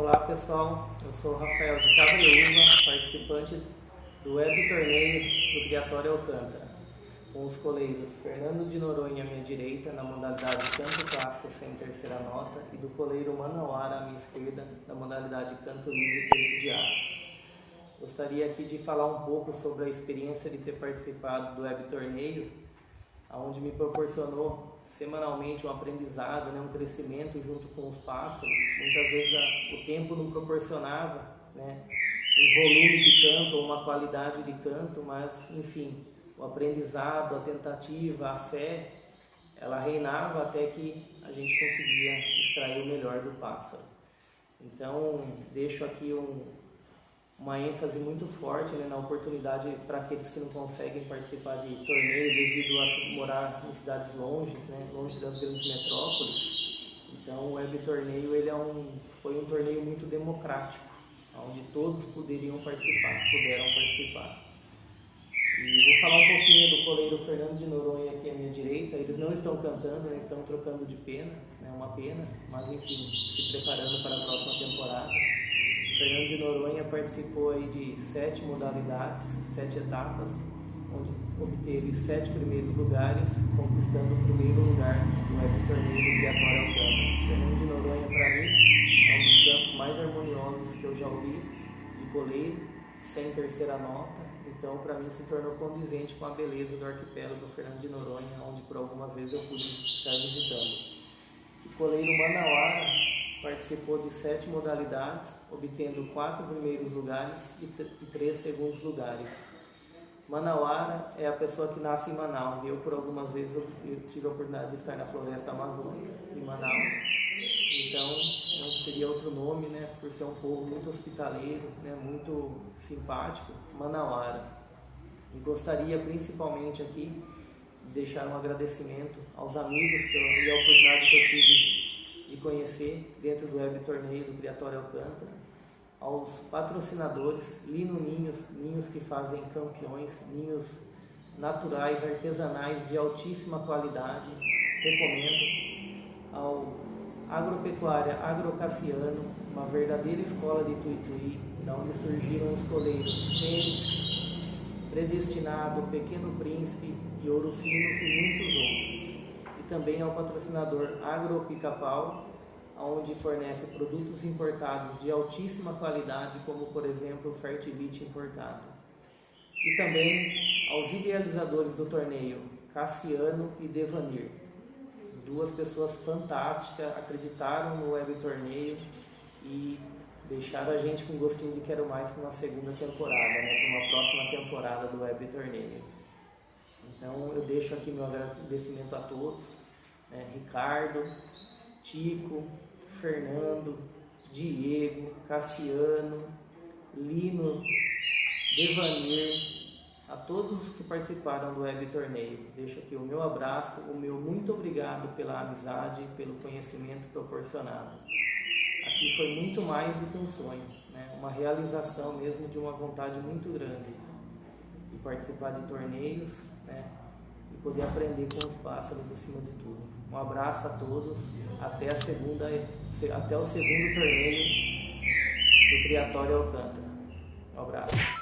Olá pessoal, eu sou Rafael de Cabreira, participante do Web Torneio do Criatório Alcântara, com os coleiros Fernando de Noronha à minha direita, na modalidade canto clássico sem terceira nota, e do coleiro Manauara à minha esquerda, na modalidade canto livre peito de aço. Gostaria aqui de falar um pouco sobre a experiência de ter participado do Web Torneio, onde me proporcionou semanalmente um aprendizado, um crescimento junto com os pássaros. Muitas vezes o tempo não proporcionava um volume de canto ou uma qualidade de canto, mas enfim, o aprendizado, a tentativa, a fé, ela reinava até que a gente conseguia extrair o melhor do pássaro. Então, deixo aqui uma ênfase muito forte na oportunidade para aqueles que não conseguem participar de torneio devido a morar em cidades longes, longe das grandes metrópoles. Então o Web Torneio foi um torneio muito democrático, onde todos puderam participar. E vou falar um pouquinho do coleiro Fernando de Noronha aqui à minha direita. Eles não estão cantando, eles estão trocando de pena, uma pena, mas enfim, se preparando para a próxima temporada. Fernando de Noronha participou aí de 7 modalidades, 7 etapas, onde obteve 7 primeiros lugares, conquistando o primeiro lugar no Web Torneio do Criatório Alcântara. Fernando de Noronha, para mim, é um dos cantos mais harmoniosos que eu já ouvi, de coleiro, sem terceira nota. Então, para mim, se tornou condizente com a beleza do arquipélago do Fernando de Noronha, onde por algumas vezes eu pude estar visitando. O coleiro Manauara participou de 7 modalidades, obtendo 4 primeiros lugares e 3 segundos lugares. Manauara é a pessoa que nasce em Manaus, e eu por algumas vezes eu tive a oportunidade de estar na floresta amazônica, em Manaus. Então, não teria outro nome, por ser um povo muito hospitaleiro, muito simpático, Manauara. E gostaria principalmente aqui de deixar um agradecimento aos amigos e a oportunidade que eu tive de conhecer dentro do Web Torneio do Criatório Alcântara, aos patrocinadores Lino Ninhos, ninhos que fazem campeões, ninhos naturais, artesanais de altíssima qualidade, recomendo, ao Agropecuária Agrocassiano, uma verdadeira escola de tuiuí, da onde surgiram os coleiros Fênix, Predestinado, Pequeno Príncipe e Ouro Fino e muitos outros. Também é o patrocinador Agro Picapau, onde fornece produtos importados de altíssima qualidade, como por exemplo o Fertivit importado. E também aos idealizadores do torneio, Cassiano e Devanir. Duas pessoas fantásticas, acreditaram no Web Torneio e deixaram a gente com gostinho de quero mais para uma segunda temporada, para uma próxima temporada do Web Torneio. Então, eu deixo aqui meu agradecimento a todos, Ricardo, Tico, Fernando, Diego, Cassiano, Lino, Devanir, a todos os que participaram do Web Torneio. Deixo aqui o meu abraço, o meu muito obrigado pela amizade e pelo conhecimento proporcionado. Aqui foi muito mais do que um sonho, uma realização mesmo de uma vontade muito grande de participar de torneios, e poder aprender com os pássaros acima de tudo. Um abraço a todos, até o segundo torneio do Criatório Alcântara. Um abraço.